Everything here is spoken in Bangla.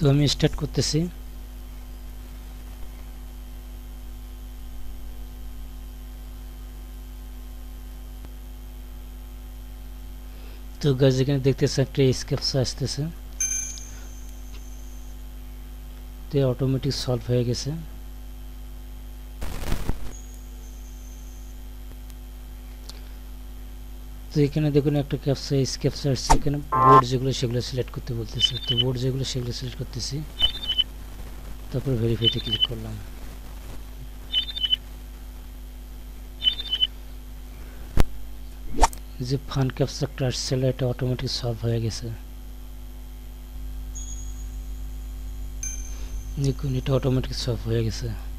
तो हमें स्टार्ट करते हैं। तो गाइस এখানে देखते हैं একটা স্কেপ আসছে, तो অটোমেটিক সলভ হয়ে গেছে। तो এখানে দেখুন একটা ক্যাপচা স্কেপস আসছে, এখানে বোর্ড যেগুলো সেগুলো সিলেক্ট করতে বলতেছে। তো বোর্ড যেগুলো সেগুলো সিলেক্ট করতেছি, তারপর ভেরিফাইতে ক্লিক করলাম। যে ফান ক্যাপচাটা আসছে এটা অটোমেটিক সলভ হয়ে গেছে। দেখুন এটা অটোমেটিক সলভ হয়ে গেছে।